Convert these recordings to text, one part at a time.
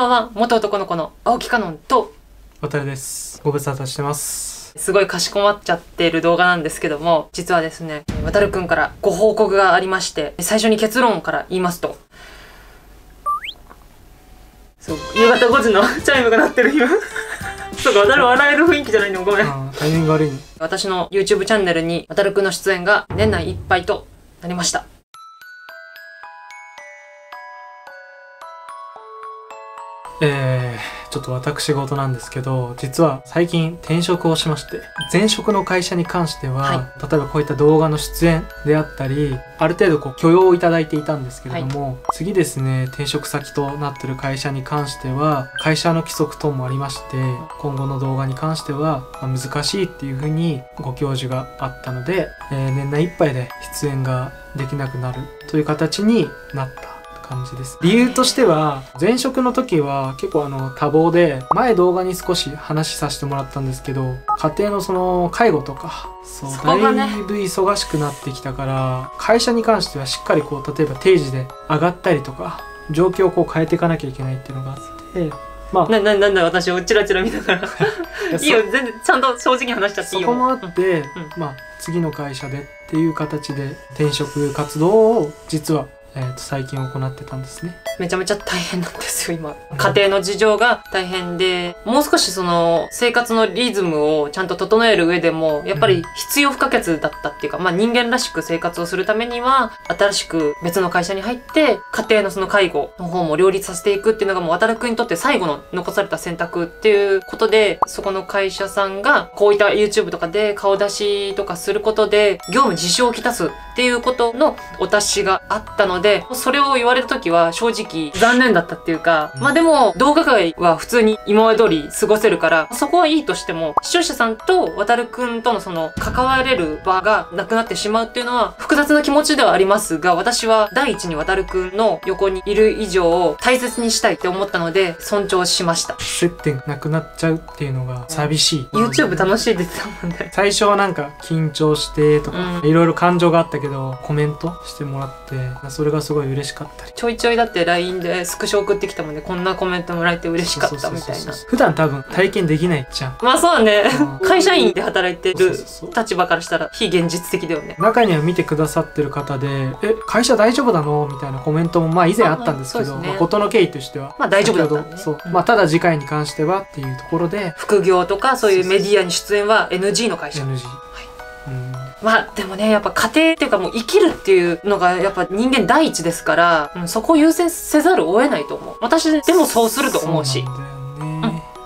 ばんは、元男の子の青木かのんと渡です。ご無沙汰してます。すごいかしこまっちゃってる動画なんですけども、実はですね、渡くんからご報告がありまして、最初に結論から言いますと、そう、夕方5時のチャイムが鳴ってる今。そうか、渡笑える雰囲気じゃないの、ごめん。タイミング悪いね。私の YouTube チャンネルに渡くんの出演が年内いっぱいとなりました。ちょっと私事なんですけど、実は最近転職をしまして、前職の会社に関しては、はい、例えばこういった動画の出演であったり、ある程度こう許容をいただいていたんですけれども、はい、次ですね、転職先となってる会社に関しては、会社の規則等もありまして、今後の動画に関しては難しいっていうふうにご教授があったので、年内いっぱいで出演ができなくなるという形になった。感じです。理由としては、前職の時は結構多忙で、前動画に少し話させてもらったんですけど、家庭のその介護とか、そう、だいぶ忙しくなってきたから、会社に関してはしっかりこう、例えば定時で上がったりとか、状況をこう変えていかなきゃいけないっていうのがあって、まあ、なんだ私をチラチラ見ながらいいよ、全然ちゃんと正直に話しちゃっていいよ。そこもあって、まあ、次の会社でっていう形で転職活動を実は最近行ってたんですね。めちゃめちゃ大変なんですよ今。家庭の事情が大変で、もう少しその生活のリズムをちゃんと整える上でもやっぱり必要不可欠だったっていうか、まあ人間らしく生活をするためには新しく別の会社に入って家庭のその介護の方も両立させていくっていうのがもう渡くんにとって最後の残された選択っていうことで、そこの会社さんがこういった YouTube とかで顔出しとかすることで業務に支障をきたすっていうことのお達しがあったので、それを言われた時は正直残念だったっていうか、まあでも動画界は普通に今まで通り過ごせるからそこはいいとしても、視聴者さんと渡くんとのその関われる場がなくなってしまうっていうのは複雑な気持ちではありますが、私は第一に渡くんの横にいる以上大切にしたいって思ったので尊重しました。接点なくなっちゃうっていうのが寂しい。YouTube 楽しいって言ってたもんね。最初はなんか緊張してとかいろいろ感情があったけど、コメントしてもらってそれがすごい嬉しかったり、ちょいちょいだって LINE でスクショ送ってきたもんね、こんなコメントもらえて嬉しかったみたいな。普段多分体験できないじゃん。まあそうね、会社員で働いてる立場からしたら非現実的だよね。中には見てくださってる方で「え、会社大丈夫なの?」みたいなコメントもまあ以前あったんですけど、事の経緯としてはまあ大丈夫だったんで、そう、まあただ次回に関してはっていうところで、副業とかそういうメディアに出演は NG の会社。 NG、まあでもね、やっぱ家庭っていうかもう生きるっていうのがやっぱ人間第一ですから、そこを優先せざるを得ないと思う。私でもそうすると思うし。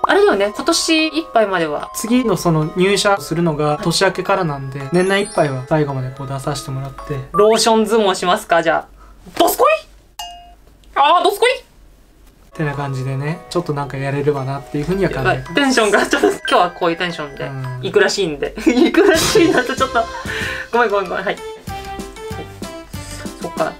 あれだよね、今年いっぱいまでは。次のその入社するのが年明けからなんで、年内いっぱいは最後までこう出させてもらって。ローション相撲しますか、じゃあ。どすこい?ああ、どすこい?ってな感じでね、ちょっとなんかやれればなっていうふうには感じます。テンションがちょっと今日はこういうテンションで行くらしいんで行くらしいなとちょっとごめんはい、そっか。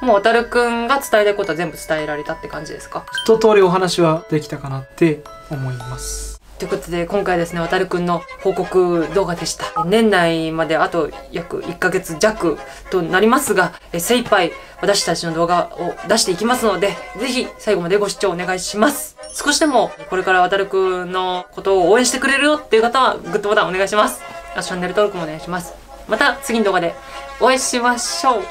もう渡くんが伝えたいことは全部伝えられたって感じですか。一通りお話はできたかなって思います。ということで今回ですね、渡くんの報告動画でした。年内まであと約1ヶ月弱となりますが、精一杯私たちの動画を出していきますので、ぜひ最後までご視聴お願いします。少しでもこれから渡くんのことを応援してくれるよっていう方はグッドボタンお願いします。チャンネル登録もお願いします。また次の動画でお会いしましょう。